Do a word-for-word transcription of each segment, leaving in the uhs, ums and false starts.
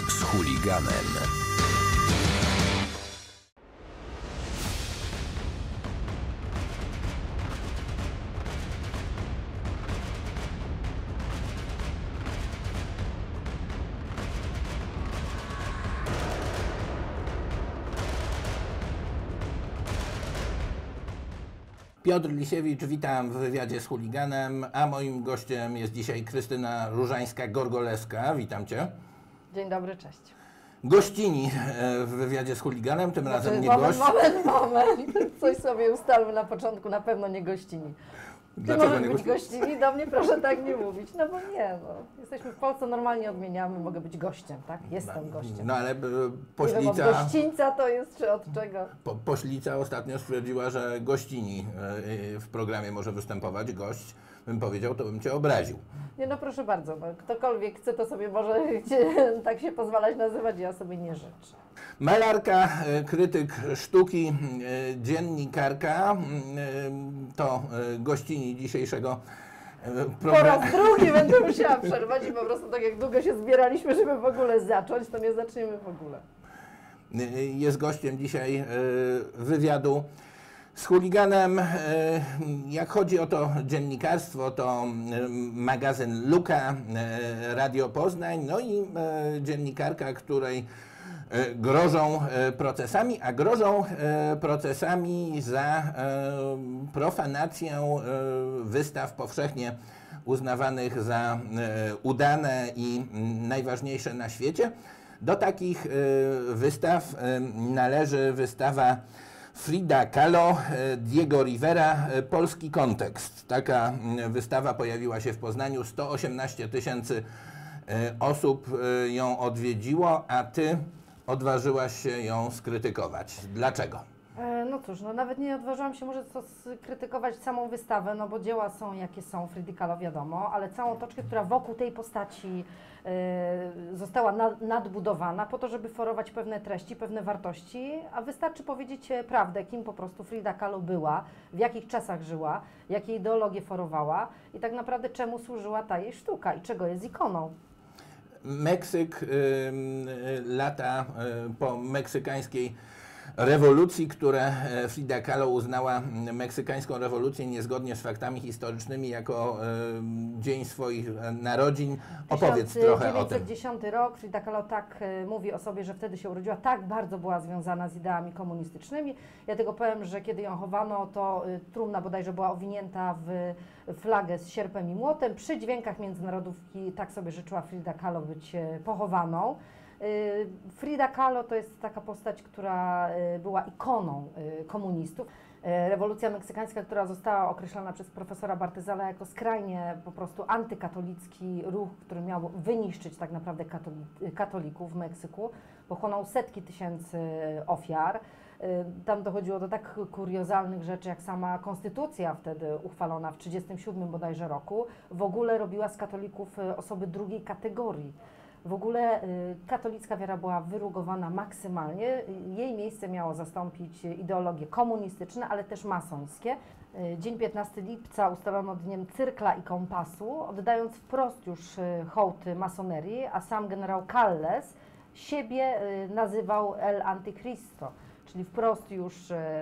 kontakt z chuliganem. Piotr Lisiewicz, witam w wywiadzie z chuliganem, a moim gościem jest dzisiaj Krystyna Różańska-Gorgolewska. Witam Cię. Dzień dobry, cześć. Gościni w wywiadzie z chuliganem, tym razem znaczy, nie moment, gość. Moment, moment, moment. Coś sobie ustalmy na początku, na pewno nie gościni. Ty Dlaczego możesz nie być gościni? gościni? Do mnie proszę tak nie mówić. No bo nie, no. Jesteśmy w Polsce, normalnie odmieniamy, mogę być gościem, tak? Jestem gościem. No ale poślica... Nie wiem, od gościńca to jest, czy od czego? Po, poślica ostatnio stwierdziła, że gościni w programie może występować, gość. Bym powiedział, to bym Cię obraził. Nie, no proszę bardzo, no, ktokolwiek chce, to sobie może tak się pozwalać nazywać, ja sobie nie życzę. Malarka, krytyk sztuki, dziennikarka, to gościni dzisiejszego programu. Po raz drugi będę musiała przerwać i po prostu tak jak długo się zbieraliśmy, żeby w ogóle zacząć, to nie zaczniemy w ogóle. Jest gościem dzisiaj wywiadu z chuliganem. Jak chodzi o to dziennikarstwo, to magazyn Łuka, Radio Poznań, no i dziennikarka, której grożą procesami, a grożą procesami za profanację wystaw powszechnie uznawanych za udane i najważniejsze na świecie. Do takich wystaw należy wystawa Frida Kahlo, Diego Rivera, Polski kontekst. Taka wystawa pojawiła się w Poznaniu, sto osiemnaście tysięcy osób ją odwiedziło, a Ty odważyłaś się ją skrytykować. Dlaczego? No cóż, no nawet nie odważyłam się może to skrytykować samą wystawę, no bo dzieła są jakie są, Frida Kahlo wiadomo, ale całą otoczkę, która wokół tej postaci y, została na, nadbudowana po to, żeby forować pewne treści, pewne wartości, a wystarczy powiedzieć prawdę, kim po prostu Frida Kahlo była, w jakich czasach żyła, jakie ideologie forowała i tak naprawdę czemu służyła ta jej sztuka i czego jest ikoną. Meksyk, y, lata y, po meksykańskiej rewolucji, które Frida Kahlo uznała meksykańską rewolucję niezgodnie z faktami historycznymi jako e, dzień swoich narodzin. Opowiedz trochę o tym. tysiąc dziewięćset dziesiąty rok. Frida Kahlo tak e, mówi o sobie, że wtedy się urodziła. Tak bardzo była związana z ideami komunistycznymi. Ja tego powiem, że kiedy ją chowano, to e, trumna bodajże była owinięta w flagę z sierpem i młotem. Przy dźwiękach międzynarodówki tak sobie życzyła Frida Kahlo być e, pochowaną. Frida Kahlo to jest taka postać, która była ikoną komunistów. Rewolucja meksykańska, która została określona przez profesora Bartyzala jako skrajnie po prostu antykatolicki ruch, który miał wyniszczyć tak naprawdę katolików w Meksyku, pochłonął setki tysięcy ofiar. Tam dochodziło do tak kuriozalnych rzeczy, jak sama Konstytucja wtedy uchwalona w tysiąc dziewięćset trzydziestym siódmym bodajże roku, w ogóle robiła z katolików osoby drugiej kategorii. W ogóle katolicka wiara była wyrugowana maksymalnie, jej miejsce miało zastąpić ideologie komunistyczne, ale też masońskie. Dzień piętnastego lipca ustalono dniem cyrkla i kompasu, oddając wprost już hołd masonerii, a sam generał Calles siebie nazywał El Anticristo, czyli wprost już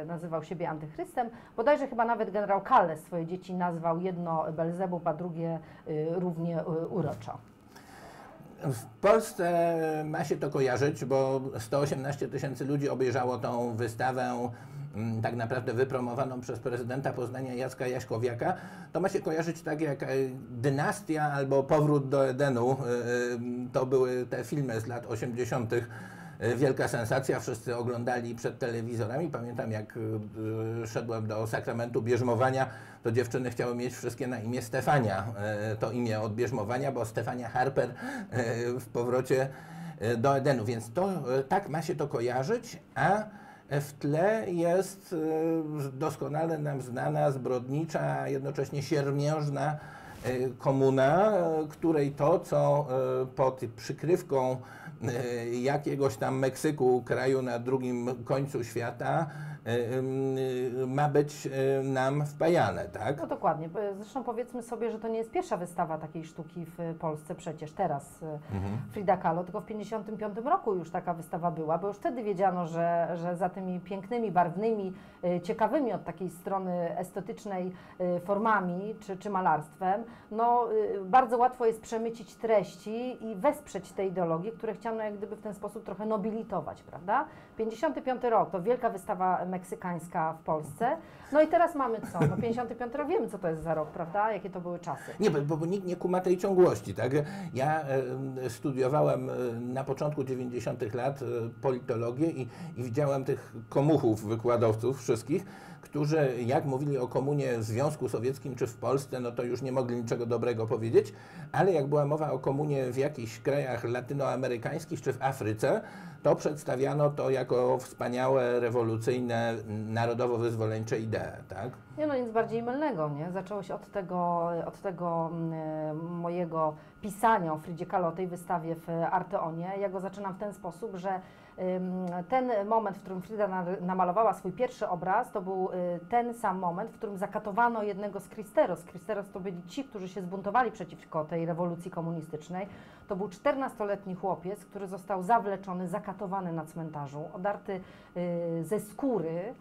nazywał siebie antychrystem. Bodajże chyba nawet generał Calles swoje dzieci nazwał jedno Belzebub, a drugie równie uroczo. W Polsce ma się to kojarzyć, bo sto osiemnaście tysięcy ludzi obejrzało tą wystawę tak naprawdę wypromowaną przez prezydenta Poznania Jacka Jaśkowiaka. To ma się kojarzyć tak jak Dynastia albo Powrót do Edenu. To były te filmy z lat osiemdziesiątych. Wielka sensacja, wszyscy oglądali przed telewizorami. Pamiętam, jak szedłem do sakramentu bierzmowania, to dziewczyny chciały mieć wszystkie na imię Stefania, to imię od bierzmowania, bo Stefania Harper w Powrocie do Edenu. Więc to, tak ma się to kojarzyć, a w tle jest doskonale nam znana, zbrodnicza, a jednocześnie siermiężna komuna, której to, co pod przykrywką jakiegoś tam Meksyku, kraju na drugim końcu świata, ma być nam wpajane, tak? No dokładnie. Zresztą powiedzmy sobie, że to nie jest pierwsza wystawa takiej sztuki w Polsce przecież teraz. Mhm. Frida Kahlo, tylko w tysiąc dziewięćset pięćdziesiątym piątym roku już taka wystawa była, bo już wtedy wiedziano, że, że za tymi pięknymi, barwnymi, ciekawymi od takiej strony estetycznej formami czy, czy malarstwem, no bardzo łatwo jest przemycić treści i wesprzeć te ideologie, które chciano jak gdyby w ten sposób trochę nobilitować, prawda? pięćdziesiąty piąty rok to wielka wystawa meksykańska w Polsce. No i teraz mamy co? No pięćdziesiąty piąty rok, wiemy co to jest za rok, prawda? Jakie to były czasy. Nie, bo, bo nikt nie kuma tej ciągłości, tak? Ja e, studiowałem na początku dziewięćdziesiątych lat politologię i, i widziałem tych komuchów, wykładowców wszystkich, którzy jak mówili o komunie w Związku Sowieckim czy w Polsce, no to już nie mogli niczego dobrego powiedzieć, ale jak była mowa o komunie w jakichś krajach latynoamerykańskich czy w Afryce, to przedstawiano to jako wspaniałe, rewolucyjne, narodowo-wyzwoleńcze idee, tak? Nie, no nic bardziej mylnego, nie? Zaczęło się od tego, od tego mojego pisania o Fridzie Kahlo, o tej wystawie w Arteonie. Ja go zaczynam w ten sposób, że ten moment, w którym Frida namalowała swój pierwszy obraz, to był ten sam moment, w którym zakatowano jednego z Cristeros. Cristeros to byli ci, którzy się zbuntowali przeciwko tej rewolucji komunistycznej. To był czternastoletni chłopiec, który został zawleczony, zakatowany na cmentarzu, odarty ze skóry.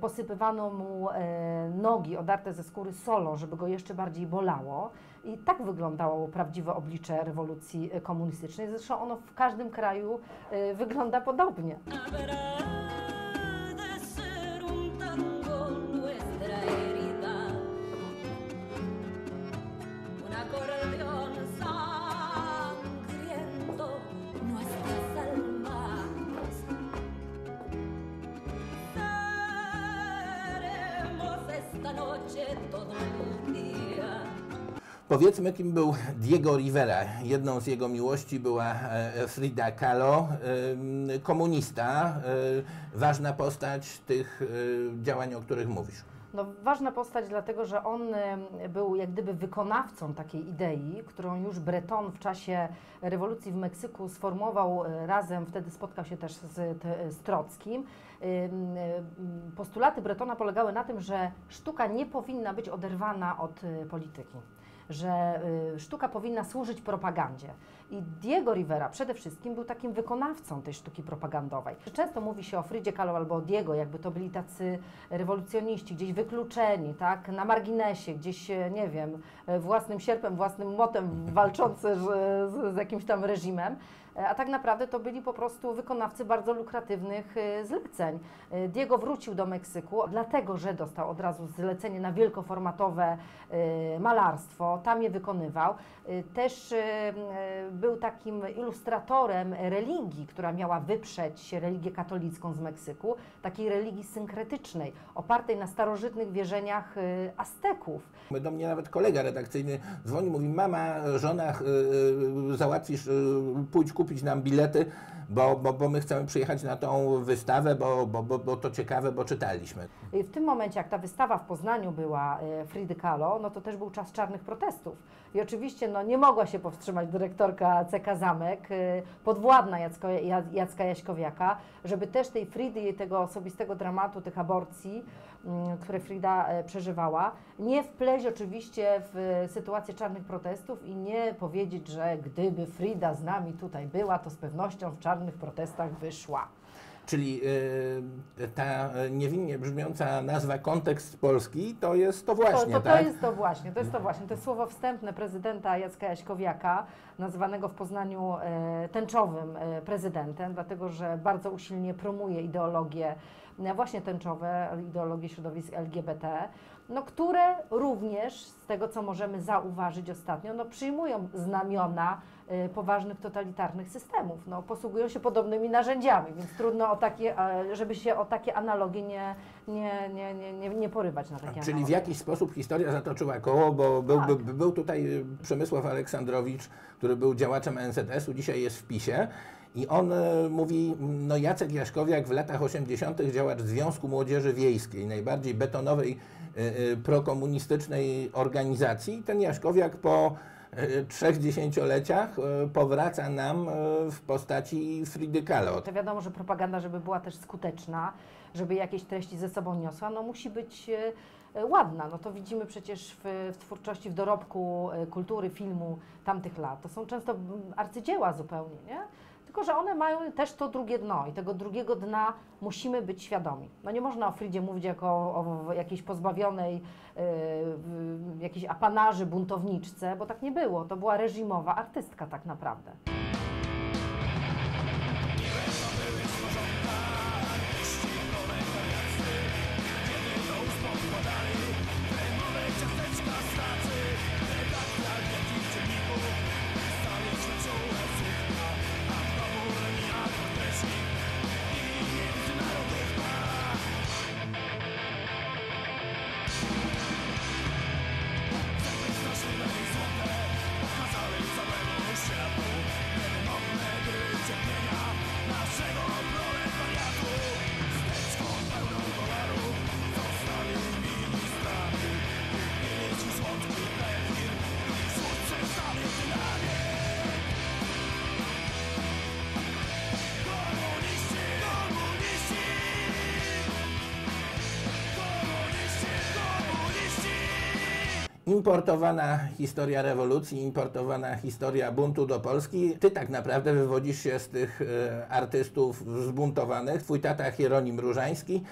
Posypywano mu nogi odarte ze skóry solą, żeby go jeszcze bardziej bolało. I tak wyglądało prawdziwe oblicze rewolucji komunistycznej. Zresztą ono w każdym kraju wygląda podobnie. Powiedzmy, kim był Diego Rivera. Jedną z jego miłości była Frida Kahlo, komunista, ważna postać tych działań, o których mówisz. No, ważna postać dlatego, że on był jak gdyby wykonawcą takiej idei, którą już Breton w czasie rewolucji w Meksyku sformułował razem, wtedy spotkał się też z, z Trockim. Postulaty Bretona polegały na tym, że sztuka nie powinna być oderwana od polityki, że sztuka powinna służyć propagandzie. I Diego Rivera przede wszystkim był takim wykonawcą tej sztuki propagandowej. Często mówi się o Fridzie Kahlo albo o Diego, jakby to byli tacy rewolucjoniści, gdzieś wykluczeni, tak, na marginesie, gdzieś, nie wiem, własnym sierpem, własnym młotem walczący z, z jakimś tam reżimem. A tak naprawdę to byli po prostu wykonawcy bardzo lukratywnych zleceń. Diego wrócił do Meksyku, dlatego że dostał od razu zlecenie na wielkoformatowe malarstwo, tam je wykonywał. Też był takim ilustratorem religii, która miała wyprzeć religię katolicką z Meksyku, takiej religii synkretycznej, opartej na starożytnych wierzeniach Azteków. Do mnie nawet kolega redakcyjny dzwoni, mówi: mama, żona, załatwisz, pójdź kupić nam bilety, bo, bo, bo my chcemy przyjechać na tą wystawę, bo, bo, bo, bo to ciekawe, bo czytaliśmy. W tym momencie, jak ta wystawa w Poznaniu była Fridy Kahlo, no to też był czas czarnych protestów. I oczywiście no, nie mogła się powstrzymać dyrektorka C K Zamek, podwładna Jacko, Jacka Jaśkowiaka, żeby też tej Fridy i tego osobistego dramatu, tych aborcji, które Frida przeżywała, nie wpleść oczywiście w sytuację czarnych protestów i nie powiedzieć, że gdyby Frida z nami tutaj była, to z pewnością w czarnych protestach wyszła. Czyli y, ta niewinnie brzmiąca nazwa Kontekst Polski to jest to właśnie, to, to, tak? To jest to właśnie, to jest to właśnie. To jest słowo wstępne prezydenta Jacka Jaśkowiaka, nazywanego w Poznaniu y, tęczowym y, prezydentem, dlatego że bardzo usilnie promuje ideologie, y, właśnie tęczowe, ideologie środowisk L G B T, no, które również, z tego co możemy zauważyć ostatnio, no, przyjmują znamiona y, poważnych totalitarnych systemów. No, posługują się podobnymi narzędziami, więc trudno, o takie, żeby się o takie analogie nie, nie, nie, nie, nie porywać. Na takie Czyli analogie. W jakiś sposób historia zatoczyła koło, bo był, tak. by, był tutaj Przemysław Aleksandrowicz, który był działaczem N Z S u, dzisiaj jest w PiS ie. I on mówi, no Jacek Jaśkowiak w latach osiemdziesiątych działacz Związku Młodzieży Wiejskiej, najbardziej betonowej, prokomunistycznej organizacji. Ten Jaśkowiak po trzech dziesięcioleciach powraca nam w postaci Fridy Kahlo. To wiadomo, że propaganda, żeby była też skuteczna, żeby jakieś treści ze sobą niosła, no musi być ładna. No to widzimy przecież w, w twórczości, w dorobku kultury, filmu tamtych lat. To są często arcydzieła zupełnie, nie? Tylko że one mają też to drugie dno i tego drugiego dna musimy być świadomi. No nie można o Fridzie mówić jako o jakiejś pozbawionej yy, jakiejś apanarzy buntowniczce, bo tak nie było. To była reżimowa artystka tak naprawdę. Importowana historia rewolucji, importowana historia buntu do Polski. Ty tak naprawdę wywodzisz się z tych e, artystów zbuntowanych. Twój tata Hieronim Różański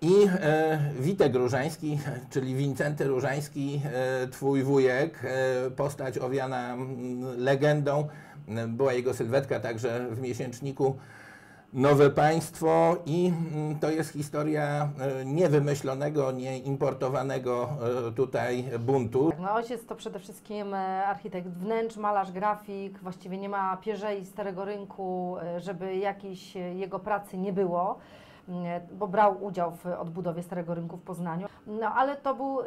i e, Witek Różański, czyli Wincenty Różański, e, twój wujek, e, postać owiana m, legendą. Była jego sylwetka także w miesięczniku Nowe Państwo i to jest historia niewymyślonego, nieimportowanego tutaj buntu. No, ojciec to przede wszystkim architekt wnętrz, malarz, grafik. Właściwie nie ma pierzei Starego Rynku, żeby jakiejś jego pracy nie było, bo brał udział w odbudowie Starego Rynku w Poznaniu. No ale to był y,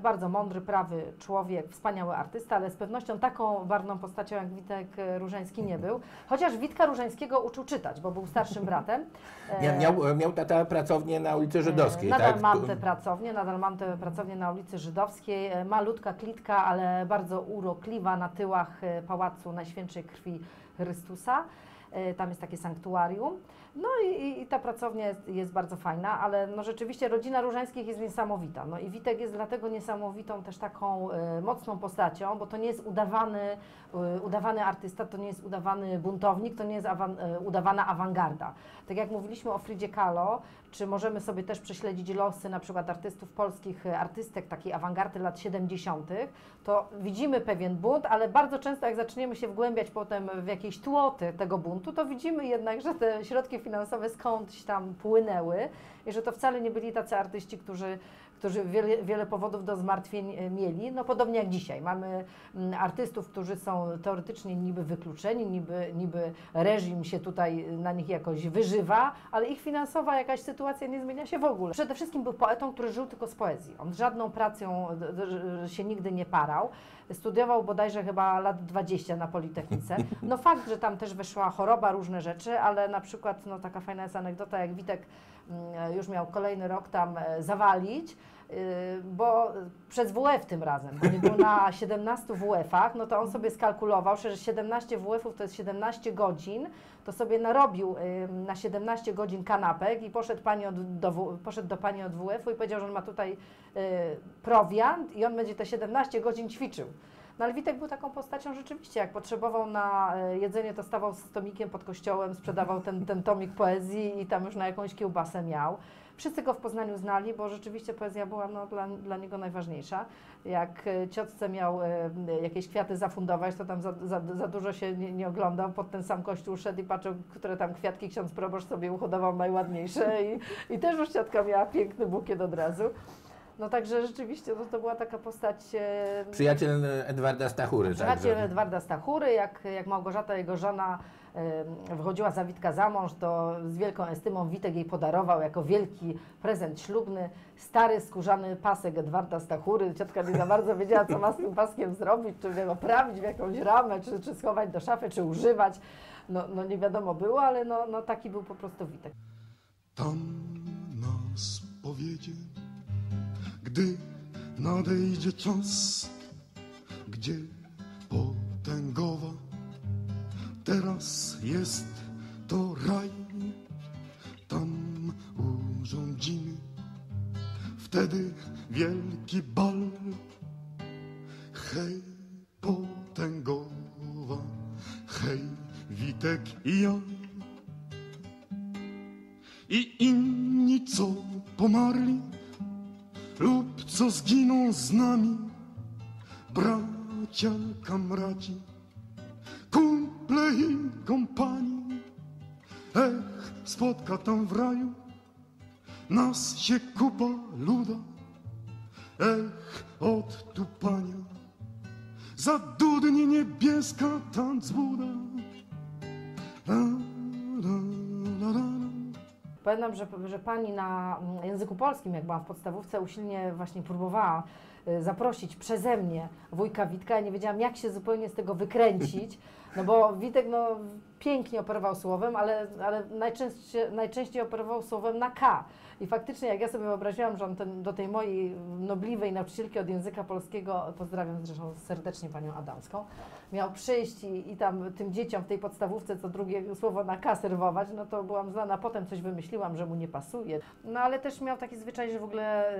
bardzo mądry, prawy człowiek, wspaniały artysta, ale z pewnością taką marną postacią jak Witek Różański nie był. Chociaż Witka Różańskiego uczył czytać, bo był starszym bratem. E, miał, miał tata pracownię na ulicy Żydowskiej. E, nadal tak? mam tę pracownię, nadal mam tę pracownię na ulicy Żydowskiej. E, malutka klitka, ale bardzo urokliwa na tyłach Pałacu Najświętszej Krwi Chrystusa. Tam jest takie sanktuarium. No i, i ta pracownia jest, jest bardzo fajna, ale no rzeczywiście rodzina Różańskich jest niesamowita. No i Witek jest dlatego niesamowitą też taką y, mocną postacią, bo to nie jest udawany, y, udawany artysta, to nie jest udawany buntownik, to nie jest awan, y, udawana awangarda. Tak jak mówiliśmy o Fridzie Kahlo, czy możemy sobie też prześledzić losy na przykład artystów polskich, artystek takiej awangardy lat siedemdziesiątych, to widzimy pewien bunt, ale bardzo często jak zaczniemy się wgłębiać potem w jakieś tłoty tego buntu, to widzimy jednak, że te środki finansowe skądś tam płynęły i że to wcale nie byli tacy artyści, którzy, którzy wiele, wiele powodów do zmartwień mieli. No podobnie jak dzisiaj. Mamy artystów, którzy są teoretycznie niby wykluczeni, niby, niby reżim się tutaj na nich jakoś wyżywa, ale ich finansowa jakaś sytuacja nie zmienia się w ogóle. Przede wszystkim był poetą, który żył tylko z poezji. On żadną pracą się nigdy nie parał. Studiował bodajże chyba lat dwadzieścia na Politechnice. No fakt, że tam też weszła choroba, różne rzeczy, ale na przykład no, taka fajna jest anegdota, jak Witek już miał kolejny rok tam zawalić, bo przez W F tym razem, bo nie był na siedemnastu W F-ach, no to on sobie skalkulował, że siedemnaście W F-ów to jest siedemnaście godzin, to sobie narobił na siedemnaście godzin kanapek i poszedł, pani od, do, poszedł do pani od W F-u i powiedział, że on ma tutaj prowiant i on będzie te siedemnaście godzin ćwiczył. No ale Witek był taką postacią rzeczywiście, jak potrzebował na jedzenie, to stawał z tomikiem pod kościołem, sprzedawał ten, ten tomik poezji i tam już na jakąś kiełbasę miał. Wszyscy go w Poznaniu znali, bo rzeczywiście poezja była no, dla, dla niego najważniejsza. Jak ciotce miał e, jakieś kwiaty zafundować, to tam za, za, za dużo się nie, nie oglądał, pod ten sam kościół szedł i patrzył, które tam kwiatki ksiądz proboszcz sobie uhodował najładniejsze i, i też już ciotka miała piękny bukiet od razu. No także rzeczywiście to, to była taka postać... Przyjaciel Edwarda Stachury. Przyjaciel tak, Edwarda Stachury, jak, jak Małgorzata, jego żona, wychodziła za Witka za mąż, to z wielką estymą Witek jej podarował jako wielki prezent ślubny stary skórzany pasek Edwarda Stachury. Ciotka nie za bardzo wiedziała, co ma z tym paskiem zrobić, czy go prawić w jakąś ramę, czy, czy schować do szafy, czy używać. No, no nie wiadomo było, ale no, no taki był po prostu Witek. Tam nas powiedzie, gdy nadejdzie czas, gdzie potęgowa teraz jest to raj, tam Hej, potęgowa, hej, Witek i ja. I inni, co pomarli lub co zginą z nami, bracia, kamraci, kumple i kompani. Ech, spotka tam w raju nas się kupa luda, ech, odtupania zadudnie niebieska tancbuda. Pamiętam, że, że pani na języku polskim, jak byłam w podstawówce, usilnie właśnie próbowała zaprosić przeze mnie wujka Witka. Ja nie wiedziałam, jak się zupełnie z tego wykręcić, no bo Witek no, pięknie operował słowem, ale, ale najczęściej, najczęściej operował słowem na K. I faktycznie, jak ja sobie wyobraziłam, że on ten, do tej mojej nobliwej nauczycielki od języka polskiego, pozdrawiam zresztą serdecznie panią Adamską, miał przyjść i, i tam tym dzieciom w tej podstawówce co drugie słowo na K serwować, no to byłam znana. Potem coś wymyśliłam, że mu nie pasuje. No ale też miał taki zwyczaj, że w ogóle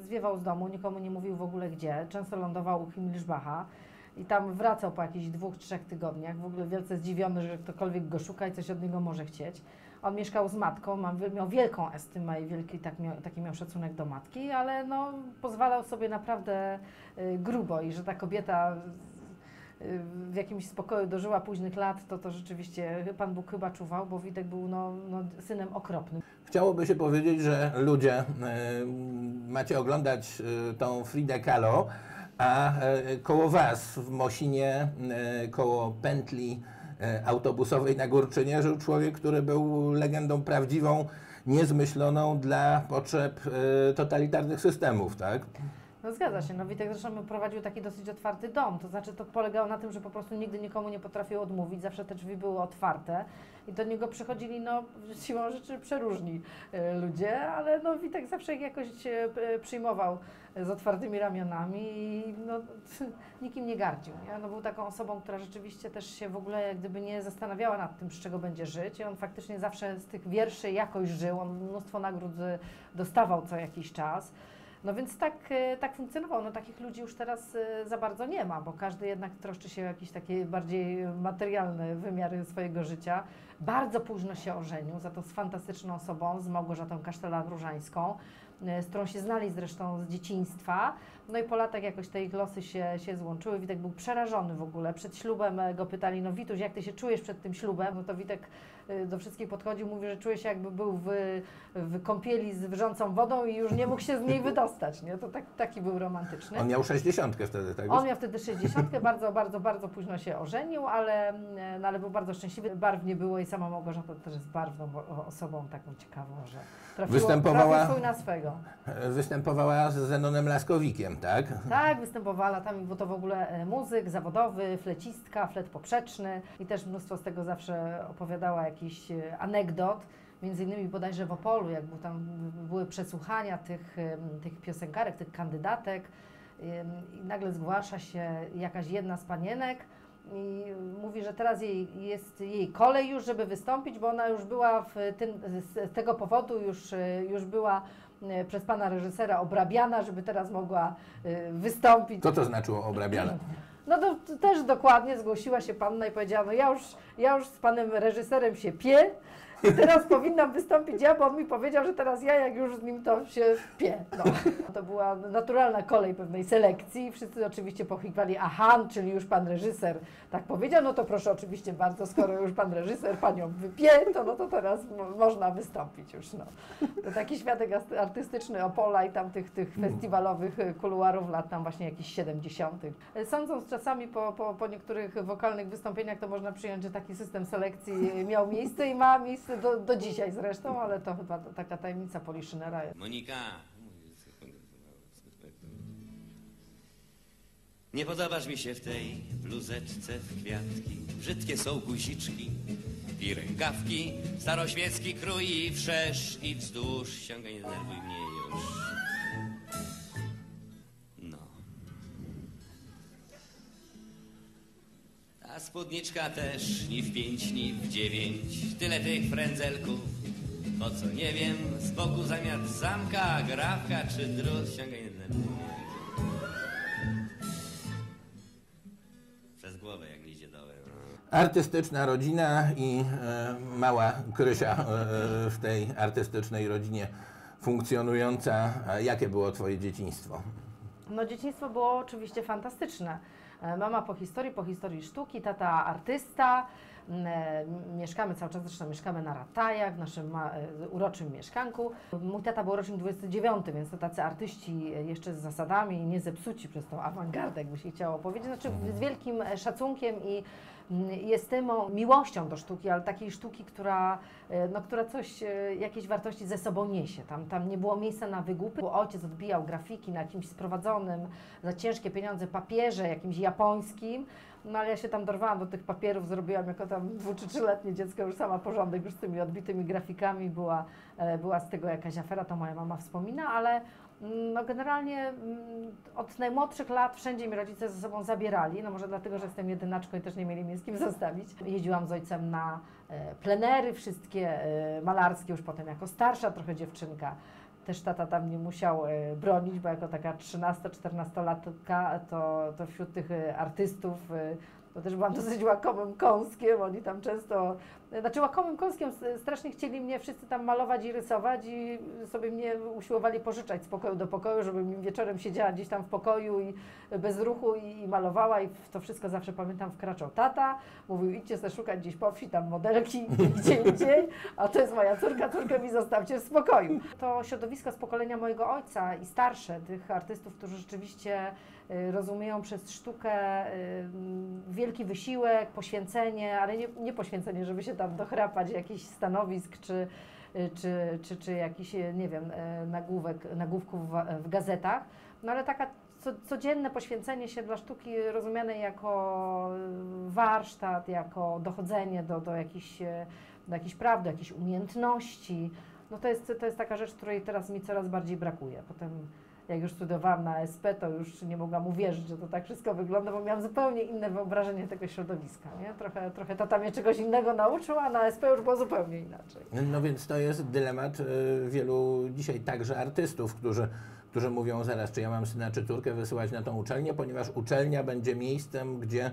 zwiewał z domu, nikomu nie mówił w ogóle gdzie. Często lądował u Himmelsbacha. I tam wracał po jakichś dwóch, trzech tygodniach, w ogóle wielce zdziwiony, że ktokolwiek go szuka i coś od niego może chcieć. On mieszkał z matką, miał wielką estymę i wielki, tak miał, taki miał szacunek do matki, ale no, pozwalał sobie naprawdę grubo i że ta kobieta w jakimś spokoju dożyła późnych lat, to to rzeczywiście Pan Bóg chyba czuwał, bo Witek był no, no, synem okropnym. Chciałoby się powiedzieć, że ludzie, yy, macie oglądać yy, tą Fridę Kahlo, a e, koło was w Mosinie, e, koło pętli e, autobusowej na Górczynie żył człowiek, który był legendą prawdziwą, niezmyśloną dla potrzeb e, totalitarnych systemów, tak? No zgadza się. No Witek zresztą prowadził taki dosyć otwarty dom, to znaczy to polegało na tym, że po prostu nigdy nikomu nie potrafił odmówić, zawsze te drzwi były otwarte i do niego przychodzili no siłą rzeczy przeróżni ludzie, ale no Witek zawsze ich jakoś przyjmował z otwartymi ramionami i no, nikim nie gardził. Nie? No, był taką osobą, która rzeczywiście też się w ogóle jak gdyby nie zastanawiała nad tym, z czego będzie żyć i on faktycznie zawsze z tych wierszy jakoś żył, on mnóstwo nagród dostawał co jakiś czas. No więc tak, tak funkcjonowało. No takich ludzi już teraz za bardzo nie ma, bo każdy jednak troszczy się o jakieś takie bardziej materialne wymiary swojego życia. Bardzo późno się ożenił za tą fantastyczną osobą, z Małgorzatą Kasztelan-Różańską, z którą się znali zresztą z dzieciństwa. No i po latach jakoś te ich losy się, się złączyły. Witek był przerażony w ogóle. Przed ślubem go pytali, no Wituś, jak ty się czujesz przed tym ślubem? No to Witek do wszystkich podchodził, mówi, że czuje się jakby był w, w kąpieli z wrzącą wodą i już nie mógł się z niej wydostać. Nie? To tak, taki był romantyczny. On miał sześćdziesiątkę wtedy, tak? On miał wtedy sześćdziesiątkę, bardzo, bardzo, bardzo późno się ożenił, ale, no, ale był bardzo szczęśliwy. Barwnie było i sama Małgorzata też jest barwną osobą taką ciekawą, że trafiło, występowała... trafił na swego. Występowała z Zenonem Laskowikiem, tak? Tak, występowała latami, bo to w ogóle muzyk zawodowy, flecistka, flet poprzeczny i też mnóstwo z tego zawsze opowiadała jakiś anegdot. Między innymi bodajże w Opolu, jak był tam, były przesłuchania tych, tych piosenkarek, tych kandydatek i nagle zgłasza się jakaś jedna z panienek i mówi, że teraz jej, jest jej kolej już, żeby wystąpić, bo ona już była w tym, z tego powodu już, już była przez pana reżysera obrabiana, żeby teraz mogła wystąpić. Co to znaczyło obrabiana? No to też dokładnie zgłosiła się panna i powiedziała, no ja już, ja już z panem reżyserem się pię i teraz powinnam wystąpić ja, bo on mi powiedział, że teraz ja jak już z nim to się pię. No. To była naturalna kolej pewnej selekcji. Wszyscy oczywiście pochwaliwali, aha, czyli już pan reżyser tak powiedział, no to proszę oczywiście bardzo, skoro już pan reżyser panią wypie, to no to teraz można wystąpić już. No. To taki światek artystyczny Opola i tam tych, tych festiwalowych kuluarów lat tam właśnie jakichś siedemdziesiątych. Sądząc czasami po, po, po niektórych wokalnych wystąpieniach, to można przyjąć, że taki system selekcji miał miejsce i ma miejsce Do, do dzisiaj zresztą, ale to chyba taka tajemnica Poliszynera jest. Monika! Nie podobasz mi się w tej bluzeczce w kwiatki. Brzydkie są guziczki i rękawki. Staroświecki krój i wszerz i wzdłuż. Ściągaj, nie denerwuj mnie już. No. A spódniczka też ni w pięć, ni w dziewięć. Tyle tych frędzelków, o co nie wiem. Z boku zamiast zamka, grafka czy drut. Ściągaj jednego. nigdzie dałem. Artystyczna rodzina i e, mała Krysia e, w tej artystycznej rodzinie funkcjonująca. A jakie było twoje dzieciństwo? No dzieciństwo było oczywiście fantastyczne. Mama po historii, po historii sztuki, tata artysta. Mieszkamy cały czas, zresztą mieszkamy na Ratajach, w naszym uroczym mieszkanku. Mój tata był rocznik dwudziesty dziewiąty, więc to tacy artyści jeszcze z zasadami, nie zepsuci przez tą awangardę, jakby się chciało powiedzieć. Znaczy z wielkim szacunkiem i jestymą, miłością do sztuki, ale takiej sztuki, która, no, która coś, jakieś wartości ze sobą niesie. Tam, tam nie było miejsca na wygłupy. Ojciec odbijał grafiki na jakimś sprowadzonym za ciężkie pieniądze papierze, jakimś japońskim. No ale ja się tam dorwałam do tych papierów, zrobiłam jako tam dwu czy trzyletnie dziecko już sama porządek już z tymi odbitymi grafikami, była, była z tego jakaś afera, to moja mama wspomina, ale no, generalnie od najmłodszych lat wszędzie mi rodzice ze sobą zabierali, no może dlatego, że jestem jedynaczką i też nie mieli mnie z kim zostawić. Jeździłam z ojcem na plenery wszystkie malarskie już potem jako starsza trochę dziewczynka. Też tata tam nie musiał bronić, bo jako taka trzynasto-czternastolatka to, to wśród tych artystów, to też byłam dosyć łakomym kąskiem, oni tam często, znaczy łakomym kąskiem strasznie chcieli mnie wszyscy tam malować i rysować i sobie mnie usiłowali pożyczać z pokoju do pokoju, żebym wieczorem siedziała gdzieś tam w pokoju i bez ruchu i, i malowała i to wszystko zawsze pamiętam wkraczał tata, mówił idźcie sobie szukać gdzieś po wsi, tam modelki, gdzie indziej, a to jest moja córka, córkę mi zostawcie w spokoju. To środowisko z pokolenia mojego ojca i starsze, tych artystów, którzy rzeczywiście rozumieją przez sztukę wielki wysiłek, poświęcenie, ale nie, nie poświęcenie, żeby się tam dochrapać jakichś stanowisk, czy, czy, czy, czy jakichś, nie wiem, nagłówek, nagłówków w, w gazetach, no ale taka co, codzienne poświęcenie się dla sztuki rozumiane jako warsztat, jako dochodzenie do, do jakichś, do jakichś praw, do jakichś umiejętności, no to jest, to jest taka rzecz, której teraz mi coraz bardziej brakuje. Potem jak już studiowałam na A S P, to już nie mogłam uwierzyć, że to tak wszystko wygląda, bo miałam zupełnie inne wyobrażenie tego środowiska. Nie? Trochę, trochę tata mnie czegoś innego nauczył, a na A S P już było zupełnie inaczej. No więc to jest dylemat wielu dzisiaj także artystów, którzy, którzy mówią zaraz, czy ja mam syna czy córkę wysyłać na tą uczelnię, ponieważ uczelnia będzie miejscem, gdzie yy,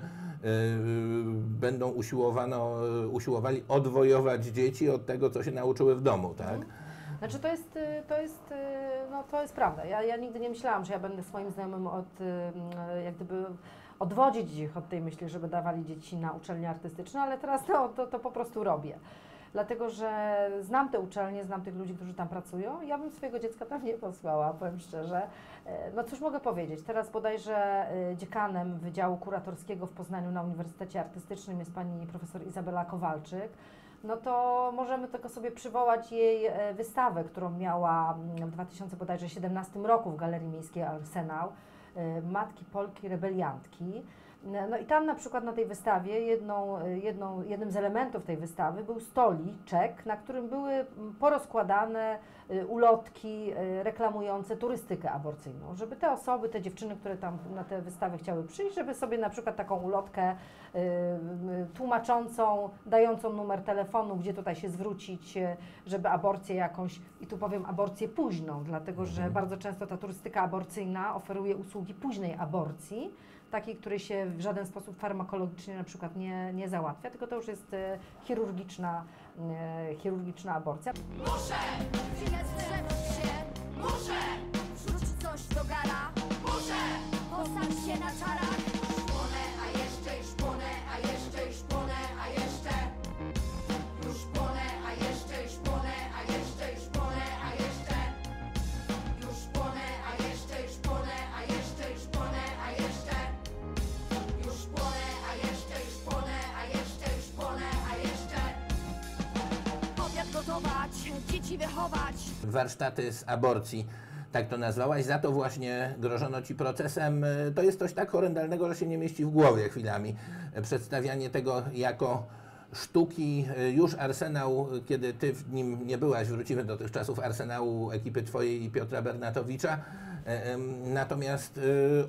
będą usiłowano, usiłowali odwojować dzieci od tego, co się nauczyły w domu, tak? Mhm. Znaczy to jest, to jest, no to jest prawda. Ja, ja nigdy nie myślałam, że ja będę swoim znajomym od, jak gdyby odwodzić ich od tej myśli, żeby dawali dzieci na uczelnie artystyczne, ale teraz to, to, to po prostu robię. Dlatego, że znam te uczelnie, znam tych ludzi, którzy tam pracują. Ja bym swojego dziecka tam nie posłała, powiem szczerze. No cóż mogę powiedzieć, teraz bodajże dziekanem Wydziału Kuratorskiego w Poznaniu na Uniwersytecie Artystycznym jest pani profesor Izabela Kowalczyk. No to możemy tylko sobie przywołać jej wystawę, którą miała w dwa tysiące siedemnastym roku w Galerii Miejskiej Arsenał, Matki Polki Rebeliantki. No i tam na przykład na tej wystawie, jedną, jedną, jednym z elementów tej wystawy był stoliczek, na którym były porozkładane ulotki reklamujące turystykę aborcyjną, żeby te osoby, te dziewczyny, które tam na tę wystawę chciały przyjść, żeby sobie na przykład taką ulotkę tłumaczącą, dającą numer telefonu, gdzie tutaj się zwrócić, żeby aborcję jakąś, i tu powiem aborcję późną, dlatego że bardzo często ta turystyka aborcyjna oferuje usługi późnej aborcji, takiej, której się w żaden sposób farmakologicznie na przykład nie, nie załatwia, tylko to już jest e, chirurgiczna, e, chirurgiczna aborcja. Muszę przyjechać, przebić się, muszę wrzucić coś do gara, muszę postać się na czarach. Szponę, a jeszcze i szponę, a jeszcze i szponę, a jeszcze już szponę, a jeszcze i szponę, a jeszcze i szponę, a jeszcze już szponę, a jeszcze i szponę, a jeszcze i szponę, a jeszcze dzieci wychować. Warsztaty z aborcji, tak to nazwałaś, za to właśnie grożono ci procesem. To jest coś tak horrendalnego, że się nie mieści w głowie chwilami. Przedstawianie tego jako sztuki. Już Arsenał, kiedy ty w nim nie byłaś, wrócimy do tych czasów Arsenału, ekipy twojej i Piotra Bernatowicza. Natomiast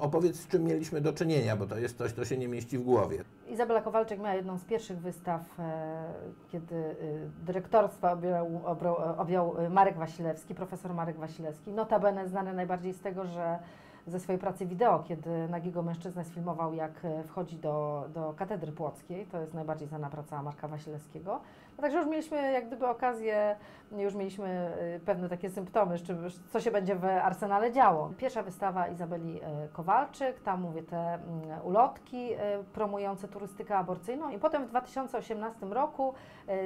opowiedz, z czym mieliśmy do czynienia, bo to jest coś, co się nie mieści w głowie. Izabela Kowalczyk miała jedną z pierwszych wystaw, kiedy dyrektorstwo objął, objął Marek Wasilewski, profesor Marek Wasilewski, notabene znany najbardziej z tego, że ze swojej pracy wideo, kiedy nagiego mężczyznę sfilmował, jak wchodzi do, do katedry płockiej. To jest najbardziej znana praca Marka Wasilewskiego. No także już mieliśmy jak gdyby okazję, już mieliśmy pewne takie symptomy, co się będzie w Arsenale działo. Pierwsza wystawa Izabeli Kowalczyk, tam mówię te ulotki promujące turystykę aborcyjną i potem w dwa tysiące osiemnastym roku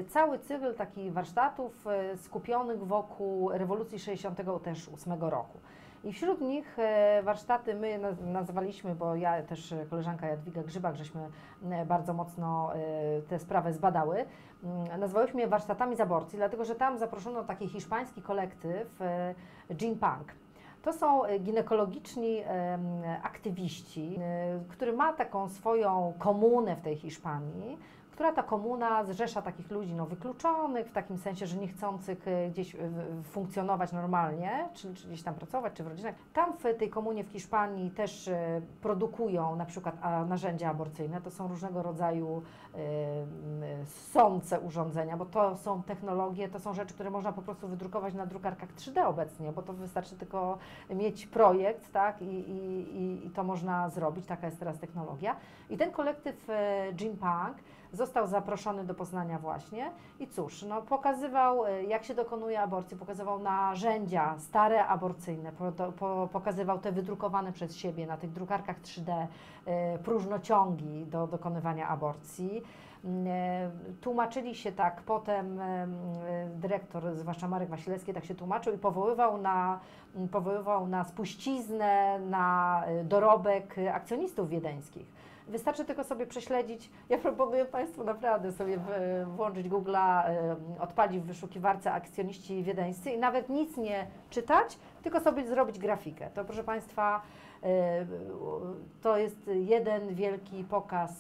cały cykl takich warsztatów skupionych wokół rewolucji sześćdziesiątego ósmego roku. I wśród nich warsztaty my nazwaliśmy, bo ja też koleżanka Jadwiga Grzybak, żeśmy bardzo mocno tę sprawę zbadały, nazwałyśmy je warsztatami z aborcji, dlatego że tam zaproszono taki hiszpański kolektyw Gynepunk. To są ginekologiczni aktywiści, który ma taką swoją komunę w tej Hiszpanii, która ta komuna zrzesza takich ludzi no, wykluczonych, w takim sensie, że niechcących gdzieś funkcjonować normalnie, czy, czy gdzieś tam pracować, czy w rodzinach. Tam w tej komunie w Hiszpanii też produkują na przykład narzędzia aborcyjne, to są różnego rodzaju y, sące urządzenia, bo to są technologie, to są rzeczy, które można po prostu wydrukować na drukarkach trzy D obecnie, bo to wystarczy tylko mieć projekt, tak, i, i, i to można zrobić, taka jest teraz technologia. I ten kolektyw Gynepunk został zaproszony do Poznania właśnie i cóż, no pokazywał, jak się dokonuje aborcji, pokazywał narzędzia stare aborcyjne, po, po, pokazywał te wydrukowane przez siebie na tych drukarkach trzy D y, próżnociągi do dokonywania aborcji. Tłumaczyli się tak, potem dyrektor, zwłaszcza Marek Wasilewski, tak się tłumaczył i powoływał na, powoływał na spuściznę, na dorobek akcjonistów wiedeńskich. Wystarczy tylko sobie prześledzić, ja proponuję Państwu naprawdę sobie włączyć Google'a, odpalić w wyszukiwarce akcjoniści wiedeńscy i nawet nic nie czytać, tylko sobie zrobić grafikę. To proszę Państwa, to jest jeden wielki pokaz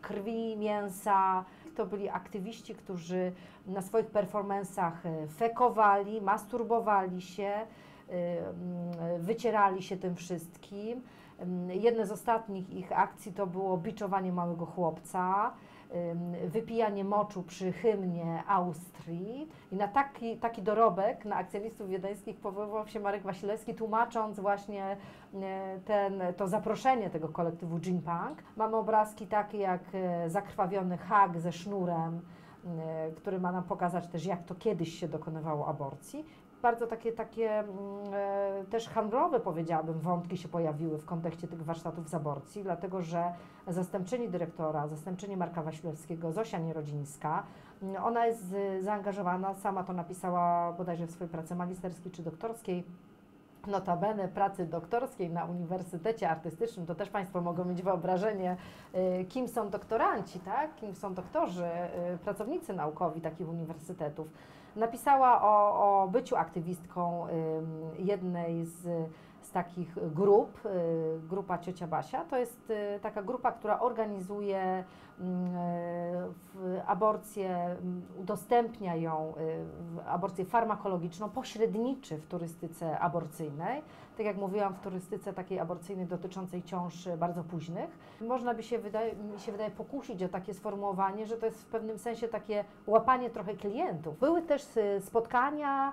krwi, mięsa. To byli aktywiści, którzy na swoich performansach fekowali, masturbowali się, wycierali się tym wszystkim. Jedne z ostatnich ich akcji to było biczowanie małego chłopca, wypijanie moczu przy hymnie Austrii i na taki, taki dorobek na akcjonistów wiedeńskich powoływał się Marek Wasilewski, tłumacząc właśnie ten, to zaproszenie tego kolektywu Gynepunk. Mamy obrazki takie jak zakrwawiony hak ze sznurem, który ma nam pokazać też, jak to kiedyś się dokonywało aborcji. Bardzo takie, takie też handlowe, powiedziałabym, wątki się pojawiły w kontekście tych warsztatów z aborcji, dlatego że zastępczyni dyrektora, zastępczyni Marka Wasilewskiego, Zosia Nierodzińska, ona jest zaangażowana, sama to napisała bodajże w swojej pracy magisterskiej czy doktorskiej, notabene pracy doktorskiej na Uniwersytecie Artystycznym, to też Państwo mogą mieć wyobrażenie, kim są doktoranci, tak? Kim są doktorzy, pracownicy naukowi takich uniwersytetów. Napisała o, o byciu aktywistką jednej z, z takich grup, grupa Ciocia Basia. To jest taka grupa, która organizuje aborcję, udostępnia ją, aborcję farmakologiczną, pośredniczy w turystyce aborcyjnej. Tak jak mówiłam, w turystyce takiej aborcyjnej dotyczącej ciąż bardzo późnych. Można by się wydaje, mi się wydaje pokusić o takie sformułowanie, że to jest w pewnym sensie takie łapanie trochę klientów. Były też spotkania,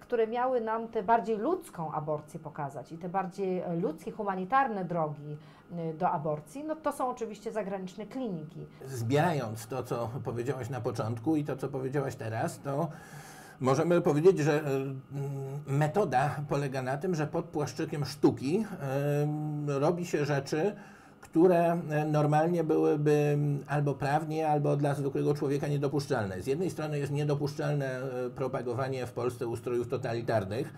które miały nam tę bardziej ludzką aborcję pokazać i te bardziej ludzkie, humanitarne drogi do aborcji, no to są oczywiście zagraniczne kliniki. Zbierając to, co powiedziałaś na początku i to, co powiedziałaś teraz, to możemy powiedzieć, że metoda polega na tym, że pod płaszczykiem sztuki robi się rzeczy, które normalnie byłyby albo prawnie, albo dla zwykłego człowieka niedopuszczalne. Z jednej strony jest niedopuszczalne propagowanie w Polsce ustrojów totalitarnych,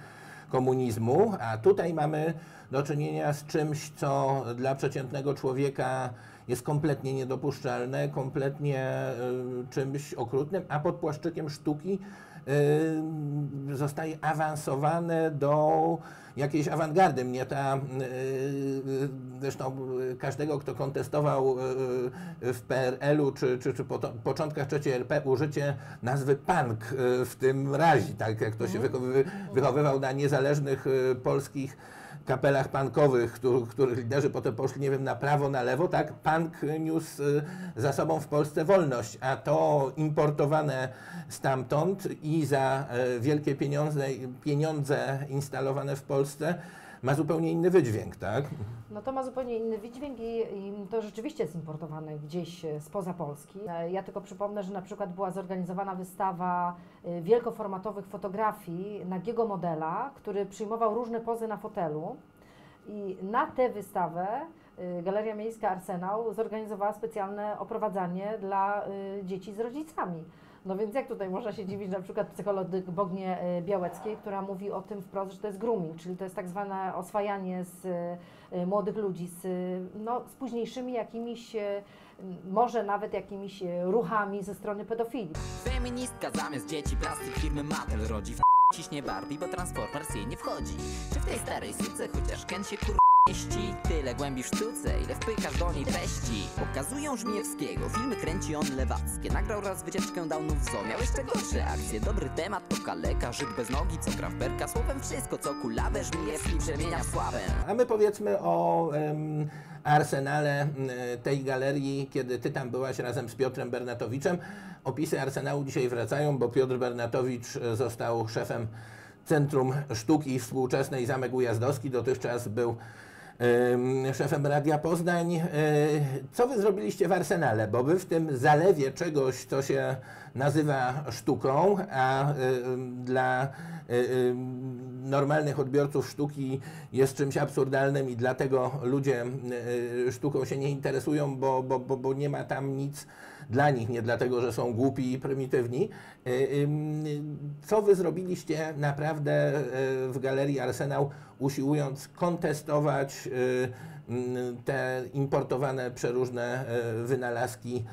komunizmu, a tutaj mamy do czynienia z czymś, co dla przeciętnego człowieka jest kompletnie niedopuszczalne, kompletnie y, czymś okrutnym, a pod płaszczykiem sztuki y, zostaje awansowane do jakiejś awangardy. Mnie ta, y, zresztą każdego, kto kontestował y, w P R L-u czy, czy, czy po to, początkach trzeciej R P użycie nazwy punk y, w tym razie, tak jak to się wychowy, wychowywał na niezależnych y, polskich kapelach punkowych, których, których liderzy potem poszli, nie wiem, na prawo, na lewo, tak? Punk niósł za sobą w Polsce wolność, a to importowane stamtąd i za wielkie pieniądze, pieniądze instalowane w Polsce ma zupełnie inny wydźwięk, tak? No to ma zupełnie inny wydźwięk i, i to rzeczywiście jest importowane gdzieś spoza Polski. Ja tylko przypomnę, że na przykład była zorganizowana wystawa wielkoformatowych fotografii nagiego modela, który przyjmował różne pozy na fotelu. I na tę wystawę Galeria Miejska Arsenał zorganizowała specjalne oprowadzanie dla dzieci z rodzicami. No więc jak tutaj można się dziwić na przykład psycholodyk Bognie Białeckiej, która mówi o tym wprost, że to jest grooming, czyli to jest tak zwane oswajanie z młodych ludzi z, no, z późniejszymi jakimiś, może nawet jakimiś ruchami ze strony pedofilii. Feministka zamiast dzieci plastik firmy Mattel rodzi, f*** ciśnie Barbie, bo Transformers jej nie wchodzi. Czy w tej starej suce chociaż Ken się kur... Tyle głębi w sztuce, ile wpykasz do niej treści. Pokazują Żmijewskiego, filmy kręci on lewackie. Nagrał raz wycieczkę downów w zoo, miał jeszcze gorsze akcje. Dobry temat to kaleka, Żyd bez nogi, co gra w berka. Słowem wszystko, co kulawe, Żmijewski przemienia sławę. A my powiedzmy o em, Arsenale tej galerii, kiedy ty tam byłaś razem z Piotrem Bernatowiczem. Opisy Arsenału dzisiaj wracają, bo Piotr Bernatowicz został szefem Centrum Sztuki Współczesnej Zamek Ujazdowski. Dotychczas był szefem Radia Poznań. Co wy zrobiliście w Arsenale? Bo wy w tym zalewie czegoś, co się nazywa sztuką, a dla normalnych odbiorców sztuki jest czymś absurdalnym i dlatego ludzie sztuką się nie interesują, bo, bo, bo, bo nie ma tam nic dla nich, nie dlatego, że są głupi i prymitywni. Co wy zrobiliście naprawdę w Galerii Arsenał, usiłując kontestować te importowane przeróżne wynalazki